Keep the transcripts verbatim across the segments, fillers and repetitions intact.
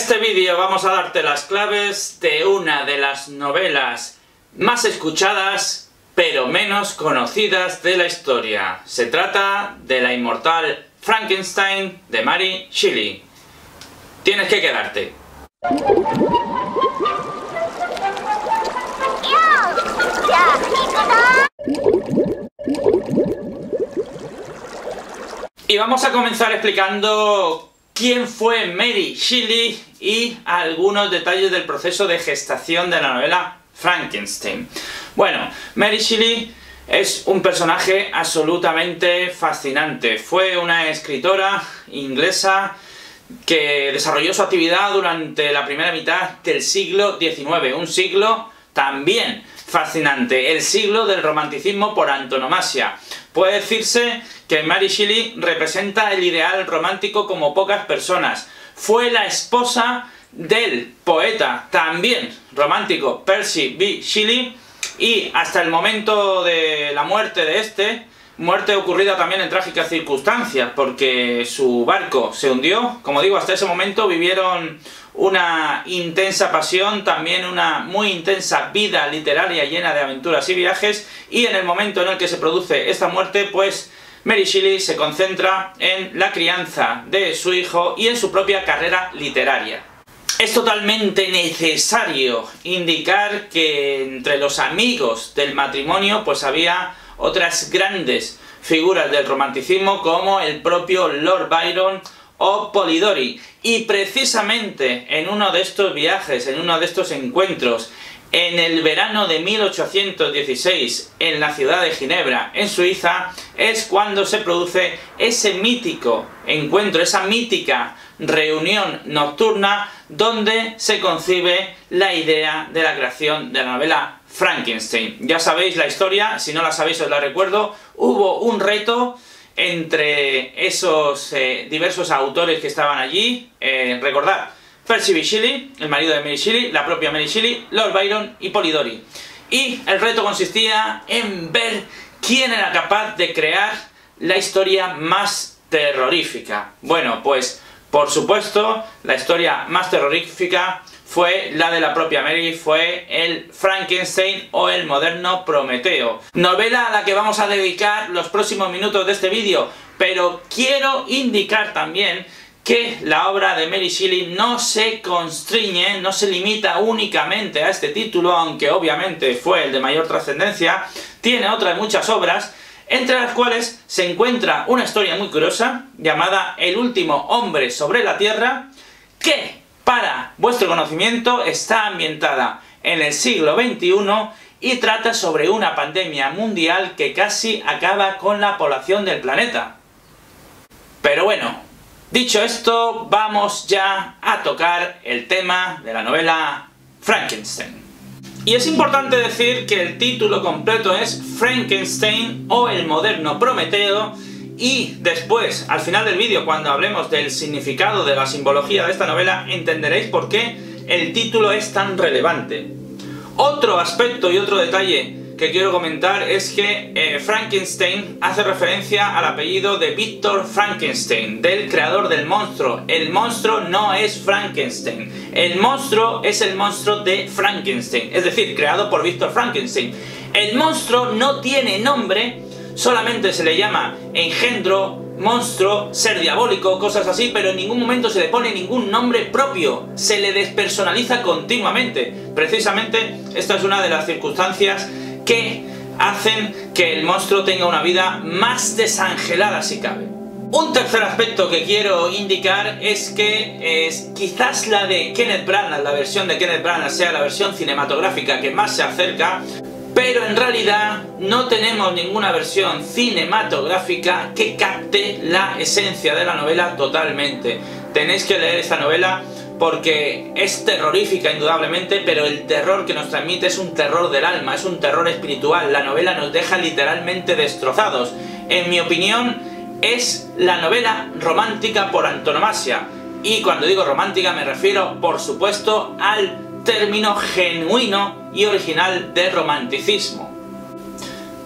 este vídeo vamos a darte las claves de una de las novelas más escuchadas, pero menos conocidas de la historia. Se trata de la inmortal Frankenstein de Mary Shelley. Tienes que quedarte. Y vamos a comenzar explicando quién fue Mary Shelley y algunos detalles del proceso de gestación de la novela Frankenstein. Bueno, Mary Shelley es un personaje absolutamente fascinante. Fue una escritora inglesa que desarrolló su actividad durante la primera mitad del siglo diecinueve, un siglo también fascinante, el siglo del romanticismo por antonomasia. Puede decirse que Mary Shelley representa el ideal romántico como pocas personas. Fue la esposa del poeta, también romántico, Percy Bysshe Shelley, y hasta el momento de la muerte de este, muerte ocurrida también en trágicas circunstancias, porque su barco se hundió. Como digo, hasta ese momento vivieron una intensa pasión, también una muy intensa vida literaria llena de aventuras y viajes, y en el momento en el que se produce esta muerte, pues Mary Shelley se concentra en la crianza de su hijo y en su propia carrera literaria. Es totalmente necesario indicar que entre los amigos del matrimonio pues había otras grandes figuras del romanticismo como el propio Lord Byron o Polidori, y precisamente en uno de estos viajes, en uno de estos encuentros, en el verano de mil ochocientos dieciséis, en la ciudad de Ginebra, en Suiza, es cuando se produce ese mítico encuentro, esa mítica reunión nocturna donde se concibe la idea de la creación de la novela Frankenstein. Ya sabéis la historia, si no la sabéis os la recuerdo. Hubo un reto entre esos eh, diversos autores que estaban allí. Eh, recordad, Percy Bysshe Shelley, el marido de Mary Shelley, la propia Mary Shelley, Lord Byron y Polidori. Y el reto consistía en ver quién era capaz de crear la historia más terrorífica. Bueno, pues por supuesto, la historia más terrorífica fue la de la propia Mary, fue el Frankenstein o el moderno Prometeo. Novela a la que vamos a dedicar los próximos minutos de este vídeo, pero quiero indicar también que la obra de Mary Shelley no se constriñe, no se limita únicamente a este título, aunque obviamente fue el de mayor trascendencia. Tiene otras muchas obras, entre las cuales se encuentra una historia muy curiosa llamada El último hombre sobre la tierra, que para vuestro conocimiento está ambientada en el siglo veintiuno y trata sobre una pandemia mundial que casi acaba con la población del planeta. Pero bueno, dicho esto, vamos ya a tocar el tema de la novela Frankenstein. Y es importante decir que el título completo es Frankenstein o el moderno Prometeo, y después, al final del vídeo, cuando hablemos del significado, de la simbología de esta novela, entenderéis por qué el título es tan relevante. Otro aspecto y otro detalle que quiero comentar es que eh, Frankenstein hace referencia al apellido de Víctor Frankenstein, del creador del monstruo. El monstruo no es Frankenstein, el monstruo es el monstruo de Frankenstein, es decir, creado por Víctor Frankenstein. El monstruo no tiene nombre, solamente se le llama engendro, monstruo, ser diabólico, cosas así, pero en ningún momento se le pone ningún nombre propio, se le despersonaliza continuamente. Precisamente esta es una de las circunstancias que hacen que el monstruo tenga una vida más desangelada si cabe. Un tercer aspecto que quiero indicar es que es, quizás la de Kenneth Branagh, la versión de Kenneth Branagh sea la versión cinematográfica que más se acerca, pero en realidad no tenemos ninguna versión cinematográfica que capte la esencia de la novela totalmente. Tenéis que leer esta novela porque es terrorífica indudablemente, pero el terror que nos transmite es un terror del alma, es un terror espiritual. La novela nos deja literalmente destrozados. En mi opinión, es la novela romántica por antonomasia. Y cuando digo romántica me refiero, por supuesto, al término genuino y original de romanticismo.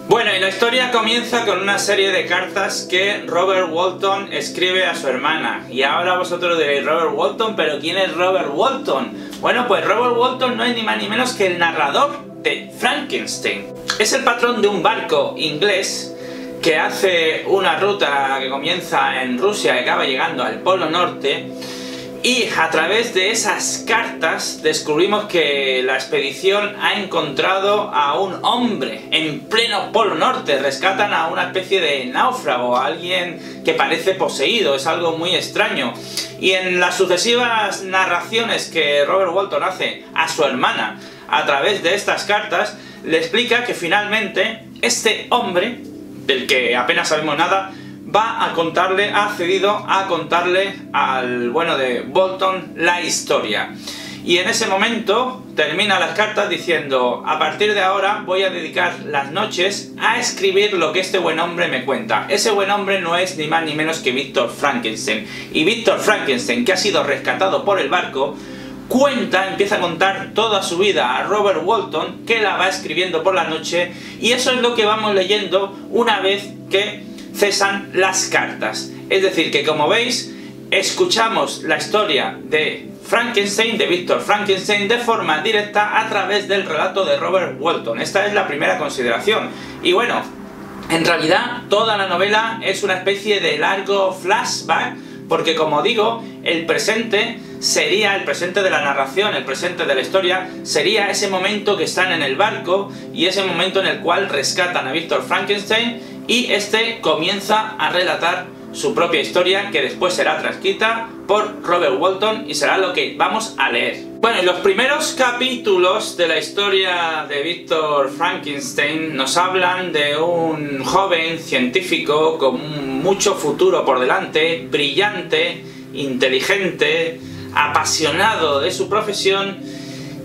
Bueno, y la historia comienza con una serie de cartas que Robert Walton escribe a su hermana. Y ahora vosotros diréis, Robert Walton, ¿pero quién es Robert Walton? Bueno, pues Robert Walton no es ni más ni menos que el narrador de Frankenstein. Es el patrón de un barco inglés que hace una ruta que comienza en Rusia y acaba llegando al Polo Norte. Y a través de esas cartas descubrimos que la expedición ha encontrado a un hombre en pleno Polo Norte. Rescatan a una especie de náufrago, a alguien que parece poseído, es algo muy extraño. Y en las sucesivas narraciones que Robert Walton hace a su hermana a través de estas cartas, le explica que finalmente este hombre, del que apenas sabemos nada, va a contarle, ha cedido a contarle al bueno de Walton la historia. Y en ese momento termina las cartas diciendo: a partir de ahora voy a dedicar las noches a escribir lo que este buen hombre me cuenta. Ese buen hombre no es ni más ni menos que Víctor Frankenstein. Y Víctor Frankenstein, que ha sido rescatado por el barco, cuenta, empieza a contar toda su vida a Robert Walton, que la va escribiendo por la noche, y eso es lo que vamos leyendo una vez que cesan las cartas. Es decir, que como veis, escuchamos la historia de Frankenstein, de Víctor Frankenstein, de forma directa a través del relato de Robert Walton. Esta es la primera consideración. Y bueno, en realidad toda la novela es una especie de largo flashback, porque como digo, el presente sería, el presente de la narración, el presente de la historia, sería ese momento que están en el barco y ese momento en el cual rescatan a Víctor Frankenstein. Y este comienza a relatar su propia historia, que después será transcrita por Robert Walton y será lo que vamos a leer. Bueno, y los primeros capítulos de la historia de Víctor Frankenstein nos hablan de un joven científico con mucho futuro por delante, brillante, inteligente, apasionado de su profesión,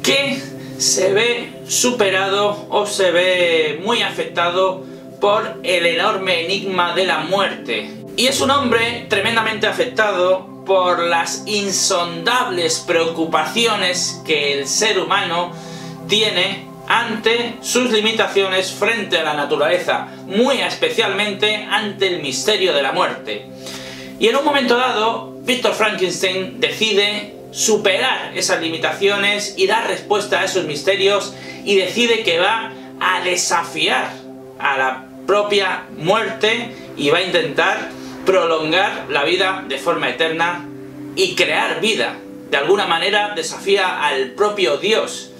que se ve superado o se ve muy afectado por el enorme enigma de la muerte. Y es un hombre tremendamente afectado por las insondables preocupaciones que el ser humano tiene ante sus limitaciones frente a la naturaleza, muy especialmente ante el misterio de la muerte. Y en un momento dado, Víctor Frankenstein decide superar esas limitaciones y dar respuesta a esos misterios, y decide que va a desafiar a la propia muerte y va a intentar prolongar la vida de forma eterna y crear vida. De alguna manera desafía al propio Dios.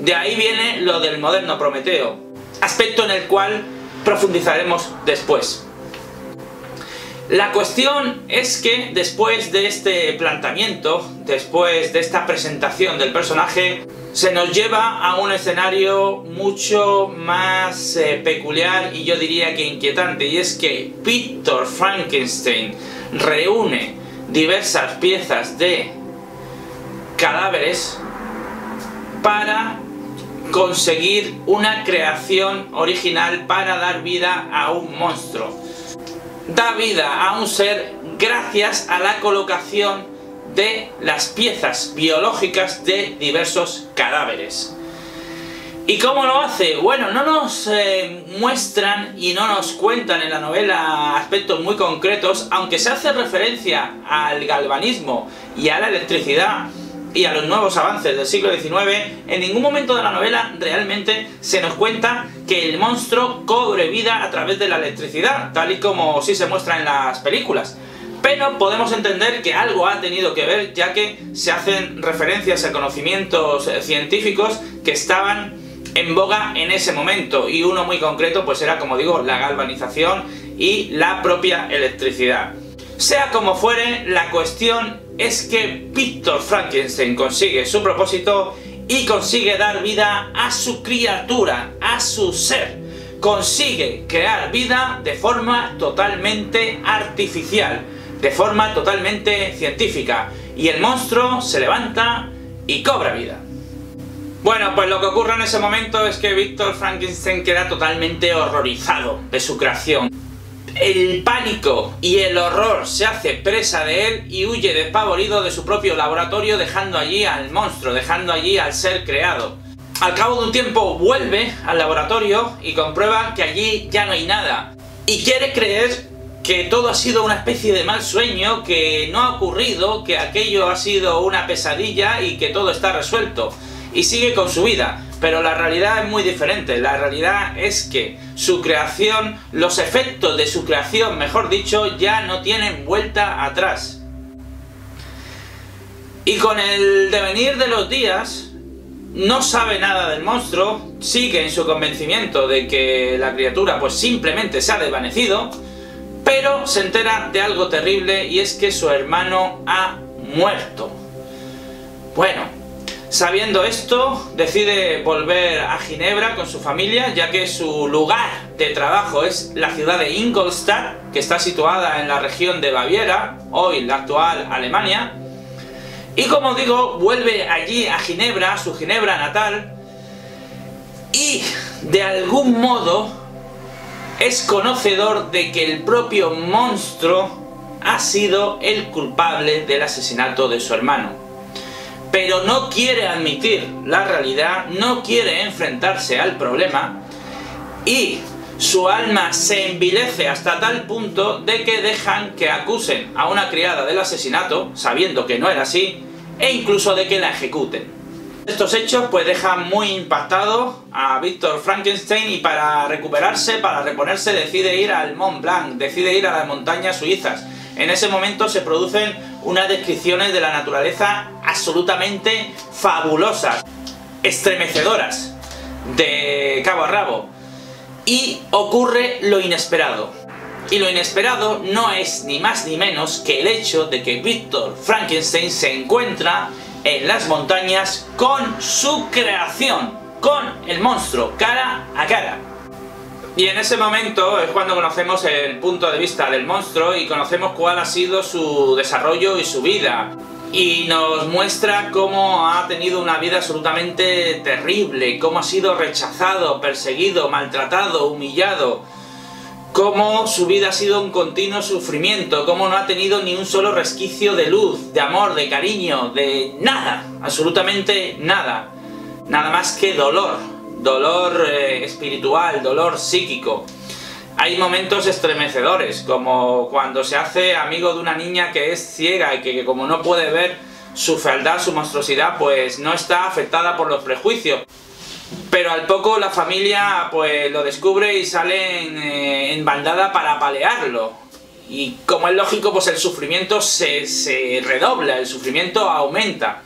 De ahí viene lo del moderno Prometeo, aspecto en el cual profundizaremos después. La cuestión es que después de este planteamiento, después de esta presentación del personaje, se nos lleva a un escenario mucho más eh, peculiar y yo diría que inquietante, y es que Víctor Frankenstein reúne diversas piezas de cadáveres para conseguir una creación original, para dar vida a un monstruo. Da vida a un ser gracias a la colocación de las piezas biológicas de diversos cadáveres. ¿Y cómo lo hace? Bueno, no nos eh, muestran y no nos cuentan en la novela aspectos muy concretos, aunque se hace referencia al galvanismo y a la electricidad y a los nuevos avances del siglo diecinueve, en ningún momento de la novela realmente se nos cuenta que el monstruo cobre vida a través de la electricidad, tal y como sí se muestra en las películas. Pero podemos entender que algo ha tenido que ver, ya que se hacen referencias a conocimientos científicos que estaban en boga en ese momento, y uno muy concreto pues era, como digo, la galvanización y la propia electricidad. Sea como fuere, la cuestión es que Víctor Frankenstein consigue su propósito y consigue dar vida a su criatura, a su ser. Consigue crear vida de forma totalmente artificial, de forma totalmente científica, y el monstruo se levanta y cobra vida. Bueno, pues lo que ocurre en ese momento es que Víctor Frankenstein queda totalmente horrorizado de su creación. El pánico y el horror se hace presa de él y huye despavorido de su propio laboratorio, dejando allí al monstruo, dejando allí al ser creado. Al cabo de un tiempo vuelve al laboratorio y comprueba que allí ya no hay nada. Y quiere creer que todo ha sido una especie de mal sueño, que no ha ocurrido, que aquello ha sido una pesadilla y que todo está resuelto. Y sigue con su vida. Pero la realidad es muy diferente. La realidad es que su creación, los efectos de su creación, mejor dicho, ya no tienen vuelta atrás. Y con el devenir de los días, no sabe nada del monstruo, sigue en su convencimiento de que la criatura pues simplemente se ha desvanecido, pero se entera de algo terrible y es que su hermano ha muerto. Bueno, sabiendo esto, decide volver a Ginebra con su familia, ya que su lugar de trabajo es la ciudad de Ingolstadt, que está situada en la región de Baviera, hoy la actual Alemania. Y como digo, vuelve allí a Ginebra, a su Ginebra natal, y de algún modo es conocedor de que el propio monstruo ha sido el culpable del asesinato de su hermano. Pero no quiere admitir la realidad, no quiere enfrentarse al problema y su alma se envilece hasta tal punto de que dejan que acusen a una criada del asesinato, sabiendo que no era así, e incluso de que la ejecuten. Estos hechos pues dejan muy impactado a Víctor Frankenstein y para recuperarse, para reponerse, decide ir al Mont Blanc, decide ir a las montañas suizas. En ese momento se producen unas descripciones de la naturaleza absolutamente fabulosas, estremecedoras, de cabo a rabo. Y ocurre lo inesperado. Y lo inesperado no es ni más ni menos que el hecho de que Víctor Frankenstein se encuentra en las montañas con su creación, con el monstruo, cara a cara. Y en ese momento es cuando conocemos el punto de vista del monstruo y conocemos cuál ha sido su desarrollo y su vida. Y nos muestra cómo ha tenido una vida absolutamente terrible, cómo ha sido rechazado, perseguido, maltratado, humillado, cómo su vida ha sido un continuo sufrimiento, cómo no ha tenido ni un solo resquicio de luz, de amor, de cariño, de nada, absolutamente nada. Nada más que dolor. Dolor eh, espiritual, dolor psíquico. Hay momentos estremecedores, como cuando se hace amigo de una niña que es ciega y que, que como no puede ver su fealdad, su monstruosidad, pues no está afectada por los prejuicios. Pero al poco la familia pues lo descubre y sale en, eh, en bandada para apalearlo. Y como es lógico, pues el sufrimiento se, se redobla, el sufrimiento aumenta.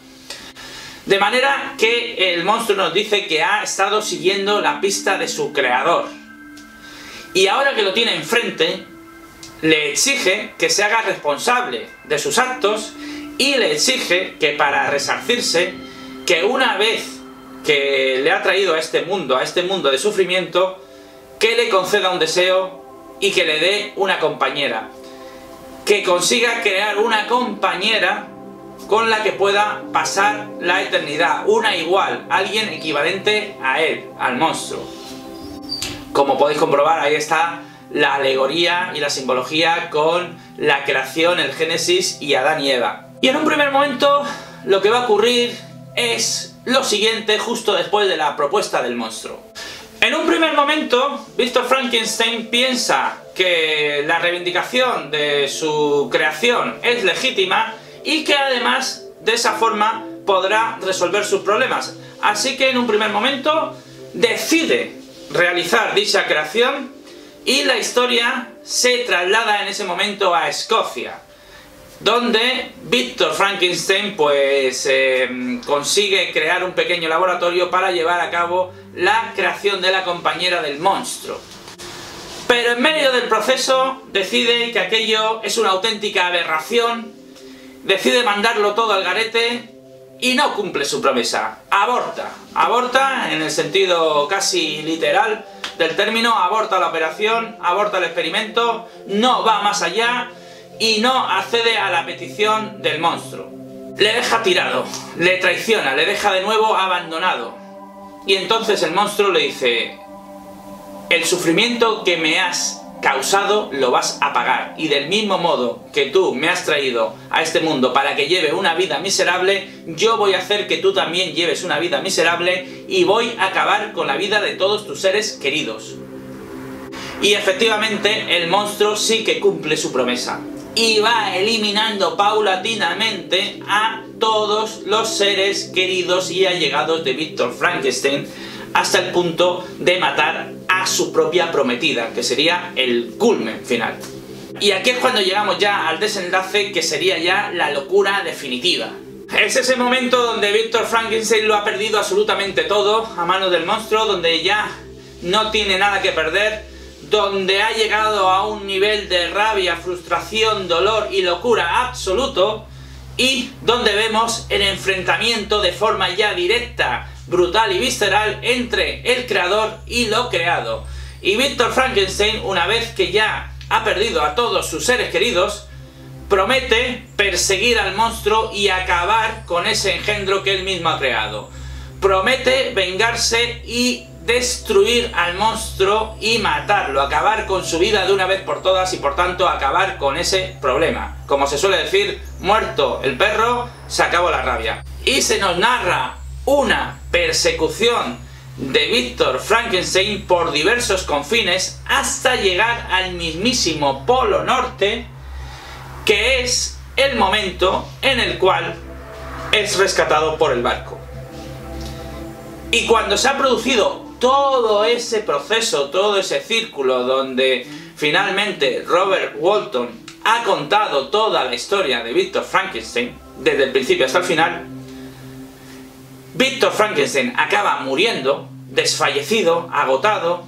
De manera que el monstruo nos dice que ha estado siguiendo la pista de su creador. Y ahora que lo tiene enfrente, le exige que se haga responsable de sus actos y le exige que para resarcirse, que una vez que le ha traído a este mundo, a este mundo de sufrimiento, que le conceda un deseo y que le dé una compañera. Que consiga crear una compañera con la que pueda pasar la eternidad, una igual, alguien equivalente a él, al monstruo. Como podéis comprobar, ahí está la alegoría y la simbología con la creación, el Génesis y Adán y Eva. Y en un primer momento lo que va a ocurrir es lo siguiente justo después de la propuesta del monstruo. En un primer momento, Víctor Frankenstein piensa que la reivindicación de su creación es legítima y que además de esa forma podrá resolver sus problemas. Así que en un primer momento decide realizar dicha creación y la historia se traslada en ese momento a Escocia, donde Víctor Frankenstein pues eh, consigue crear un pequeño laboratorio para llevar a cabo la creación de la compañera del monstruo. Pero en medio del proceso decide que aquello es una auténtica aberración. Decide mandarlo todo al garete y no cumple su promesa. Aborta. Aborta en el sentido casi literal del término. Aborta la operación, aborta el experimento, no va más allá y no accede a la petición del monstruo. Le deja tirado, le traiciona, le deja de nuevo abandonado. Y entonces el monstruo le dice: el sufrimiento que me has causado lo vas a pagar. Y del mismo modo que tú me has traído a este mundo para que lleve una vida miserable, yo voy a hacer que tú también lleves una vida miserable y voy a acabar con la vida de todos tus seres queridos. Y efectivamente el monstruo sí que cumple su promesa y va eliminando paulatinamente a todos los seres queridos y allegados de Víctor Frankenstein, hasta el punto de matar a su propia prometida, que sería el culmen final. Y aquí es cuando llegamos ya al desenlace, que sería ya la locura definitiva. Es ese momento donde Víctor Frankenstein lo ha perdido absolutamente todo a manos del monstruo, donde ya no tiene nada que perder, donde ha llegado a un nivel de rabia, frustración, dolor y locura absoluto, y donde vemos el enfrentamiento de forma ya directa, brutal y visceral entre el creador y lo creado. Y Víctor Frankenstein, una vez que ya ha perdido a todos sus seres queridos, promete perseguir al monstruo y acabar con ese engendro que él mismo ha creado. Promete vengarse y destruir al monstruo y matarlo, acabar con su vida de una vez por todas y por tanto acabar con ese problema. Como se suele decir, muerto el perro, se acabó la rabia. Y se nos narra una persecución de Víctor Frankenstein por diversos confines hasta llegar al mismísimo Polo Norte, que es el momento en el cual es rescatado por el barco. Y cuando se ha producido todo ese proceso, todo ese círculo donde finalmente Robert Walton ha contado toda la historia de Víctor Frankenstein, desde el principio hasta el final, Víctor Frankenstein acaba muriendo, desfallecido, agotado,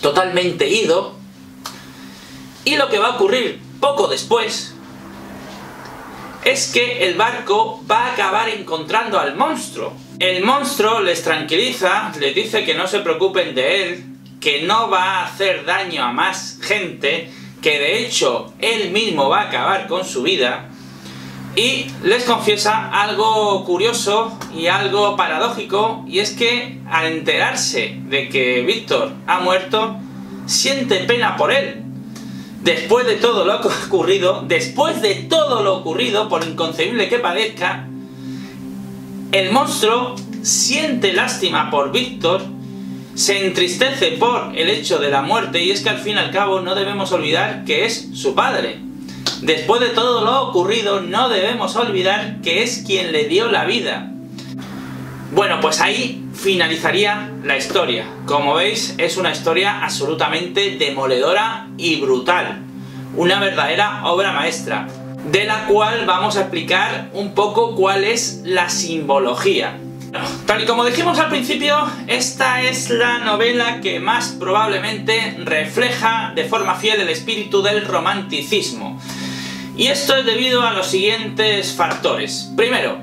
totalmente ido, y lo que va a ocurrir poco después es que el barco va a acabar encontrando al monstruo. El monstruo les tranquiliza, les dice que no se preocupen de él, que no va a hacer daño a más gente, que de hecho él mismo va a acabar con su vida. Y les confiesa algo curioso y algo paradójico, y es que al enterarse de que Víctor ha muerto, siente pena por él. Después de todo lo ocurrido, después de todo lo ocurrido, por inconcebible que parezca, el monstruo siente lástima por Víctor, se entristece por el hecho de la muerte, y es que al fin y al cabo no debemos olvidar que es su padre. Después de todo lo ocurrido, no debemos olvidar que es quien le dio la vida. Bueno, pues ahí finalizaría la historia. Como veis, es una historia absolutamente demoledora y brutal. Una verdadera obra maestra, de la cual vamos a explicar un poco cuál es la simbología. Tal y como dijimos al principio, esta es la novela que más probablemente refleja de forma fiel el espíritu del romanticismo. Y esto es debido a los siguientes factores. Primero,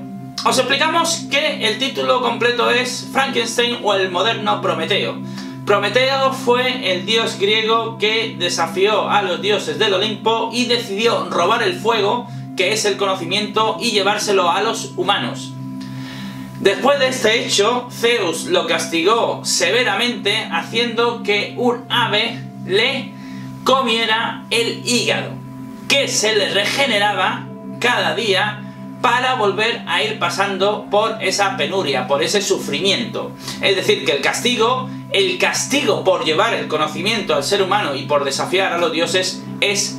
os explicamos que el título completo es Frankenstein o el moderno Prometeo. Prometeo fue el dios griego que desafió a los dioses del Olimpo y decidió robar el fuego, que es el conocimiento, y llevárselo a los humanos. Después de este hecho, Zeus lo castigó severamente haciendo que un ave le comiera el hígado, que se le regeneraba cada día para volver a ir pasando por esa penuria, por ese sufrimiento. Es decir, que el castigo, el castigo por llevar el conocimiento al ser humano y por desafiar a los dioses es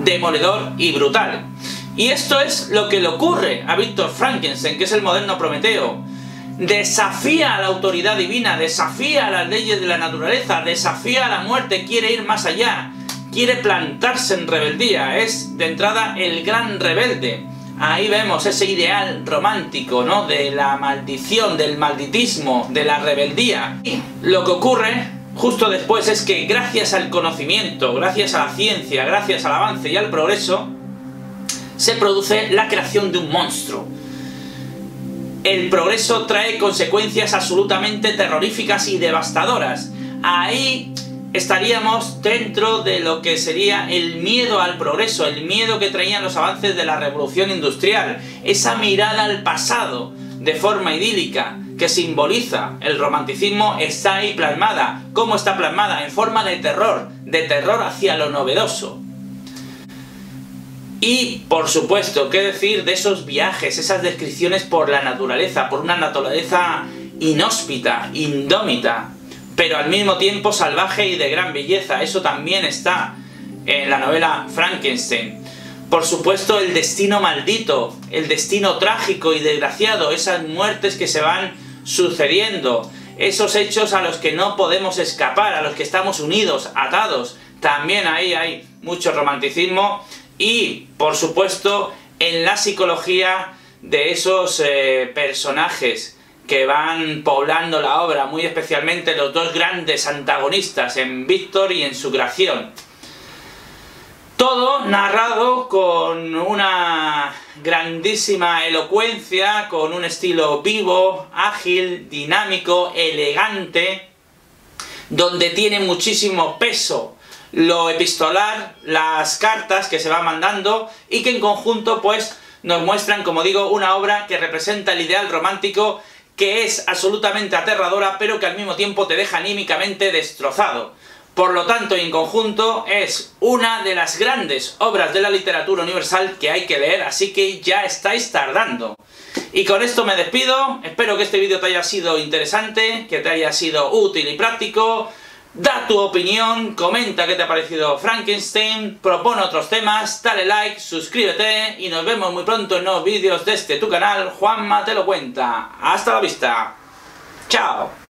demoledor y brutal. Y esto es lo que le ocurre a Víctor Frankenstein, que es el moderno Prometeo. Desafía a la autoridad divina, desafía a las leyes de la naturaleza, desafía a la muerte, quiere ir más allá. Quiere plantarse en rebeldía, es de entrada el gran rebelde. Ahí vemos ese ideal romántico, ¿no?, de la maldición, del malditismo, de la rebeldía. Y lo que ocurre justo después es que gracias al conocimiento, gracias a la ciencia, gracias al avance y al progreso, se produce la creación de un monstruo. El progreso trae consecuencias absolutamente terroríficas y devastadoras. Ahí estaríamos dentro de lo que sería el miedo al progreso, el miedo que traían los avances de la revolución industrial, esa mirada al pasado de forma idílica que simboliza el romanticismo está ahí plasmada. ¿Cómo está plasmada? En forma de terror, de terror hacia lo novedoso. Y, por supuesto, qué decir de esos viajes, esas descripciones por la naturaleza, por una naturaleza inhóspita, indómita, pero al mismo tiempo salvaje y de gran belleza. Eso también está en la novela Frankenstein. Por supuesto, el destino maldito, el destino trágico y desgraciado, esas muertes que se van sucediendo, esos hechos a los que no podemos escapar, a los que estamos unidos, atados. También ahí hay mucho romanticismo. Y, por supuesto, en la psicología de esos eh, personajes que van poblando la obra, muy especialmente los dos grandes antagonistas, en Víctor y en su creación. Todo narrado con una grandísima elocuencia, con un estilo vivo, ágil, dinámico, elegante, donde tiene muchísimo peso lo epistolar, las cartas que se van mandando y que en conjunto pues nos muestran, como digo, una obra que representa el ideal romántico, que es absolutamente aterradora pero que al mismo tiempo te deja anímicamente destrozado. Por lo tanto, en conjunto es una de las grandes obras de la literatura universal que hay que leer, así que ya estáis tardando. Y con esto me despido, espero que este vídeo te haya sido interesante, que te haya sido útil y práctico. Da tu opinión, comenta qué te ha parecido Frankenstein, propone otros temas, dale like, suscríbete y nos vemos muy pronto en nuevos vídeos de este tu canal, Juanma te lo cuenta. Hasta la vista. Chao.